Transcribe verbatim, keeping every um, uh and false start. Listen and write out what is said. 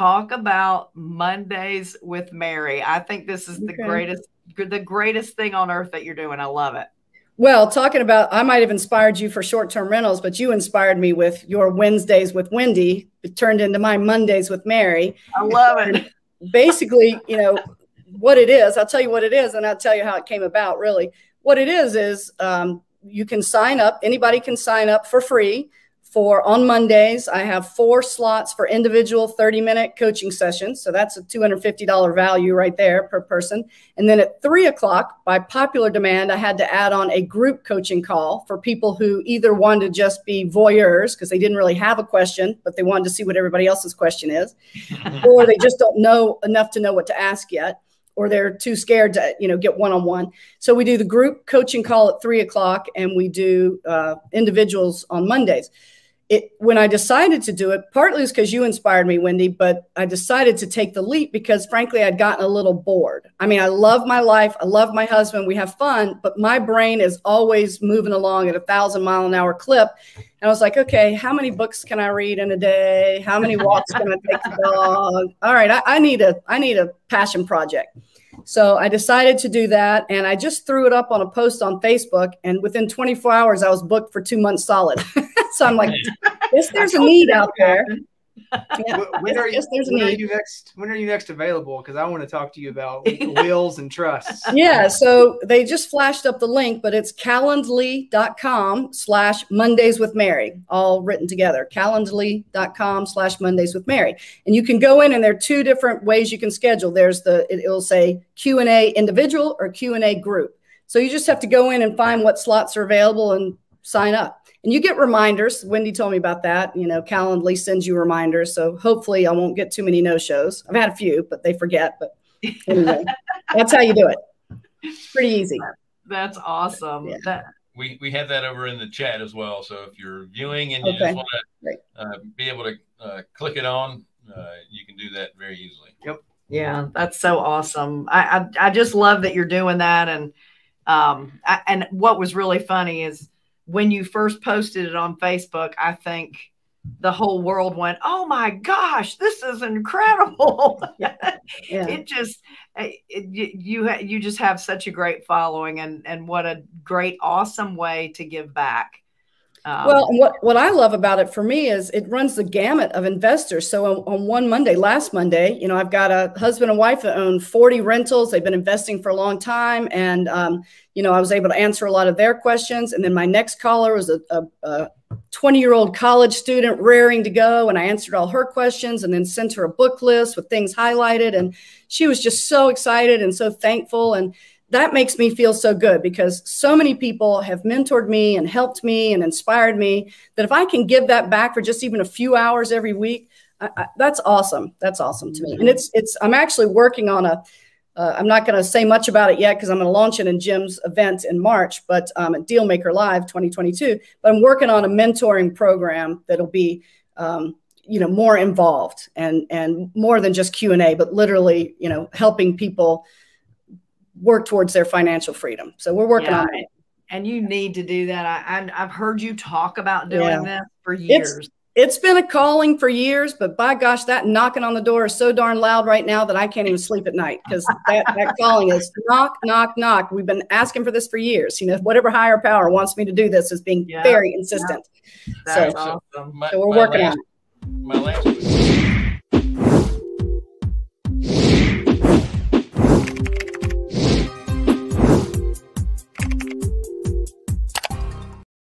talk about Mondays with Mary. I think this is the okay. greatest, the greatest thing on earth that you're doing. I love it. Well, talking about, I might have inspired you for short-term rentals, but you inspired me with your Wednesdays with Wendy. It turned into my Mondays with Mary. I love it. And basically, you know, what it is, I'll tell you what it is, and I'll tell you how it came about, really. What it is is um, you can sign up. Anybody can sign up for free for on Mondays. I have four slots for individual thirty-minute coaching sessions. So that's a two hundred fifty dollar value right there per person. And then at three o'clock, by popular demand, I had to add on a group coaching call for people who either wanted to just be voyeurs because they didn't really have a question, but they wanted to see what everybody else's question is, or they just don't know enough to know what to ask yet, or they're too scared to, you know, get one-on-one. So we do the group coaching call at three o'clock, and we do uh, individuals on Mondays. It, when I decided to do it, partly is because you inspired me, Wendy, but I decided to take the leap because, frankly, I'd gotten a little bored. I mean, I love my life. I love my husband. We have fun, but my brain is always moving along at a thousand mile an hour clip. And I was like, okay, how many books can I read in a day? How many walks can I take the dog? All right, I, I need a, I need a passion project. So I decided to do that, and I just threw it up on a post on Facebook, and within twenty-four hours, I was booked for two months solid. So I'm like, yes, there's a need out there. Yeah. When, are you, yes, there's when a need. are you next? When are you next available? Because I want to talk to you about wills and trusts. Yeah. So they just flashed up the link, but it's calendly dot com slash Mondays with Mary, all written together. Calendly dot com slash Mondays with Mary, and you can go in, and there are two different ways you can schedule. There's the it, it'll say Q and A individual or Q and A group. So you just have to go in and find what slots are available and sign up. And you get reminders. Wendy told me about that. You know, Calendly sends you reminders. So hopefully I won't get too many no-shows. I've had a few, but they forget. But anyway, that's how you do it. It's pretty easy. That's awesome. Yeah. That we, we have that over in the chat as well. So if you're viewing and you okay. just want to uh, be able to uh, click it on, uh, you can do that very easily. Yep. Yeah, that's so awesome. I, I, I just love that you're doing that. And, um, I, and what was really funny is, when you first posted it on Facebook, I think the whole world went, oh my gosh, this is incredible. Yeah. Yeah. It just, it, you, you just have such a great following, and, and what a great, awesome way to give back. Um, well, what, what I love about it for me is it runs the gamut of investors. So on, on one Monday, last Monday, you know, I've got a husband and wife that own forty rentals. They've been investing for a long time. And, um, you know, I was able to answer a lot of their questions. And then my next caller was a, a, a twenty year old college student raring to go. And I answered all her questions and then sent her a book list with things highlighted. And she was just so excited and so thankful. And that makes me feel so good because so many people have mentored me and helped me and inspired me that if I can give that back for just even a few hours every week, I, I, that's awesome. That's awesome to me. And it's, it's, I'm actually working on a, uh, I'm not going to say much about it yet because I'm going to launch it in Jim's event in March, but um, at Dealmaker Live twenty twenty-two, but I'm working on a mentoring program that'll be, um, you know, more involved and, and more than just Q and A, but literally, you know, helping people work towards their financial freedom. So we're working yeah. on it. And you need to do that. I, I, I've heard you talk about doing yeah. this for years. It's, it's been a calling for years, but by gosh, that knocking on the door is so darn loud right now that I can't even sleep at night because that, that calling is knock, knock, knock. We've been asking for this for years. You know, whatever higher power wants me to do this is being yeah. very insistent. Yeah. That's so, awesome. So we're my, my working last, on it. My last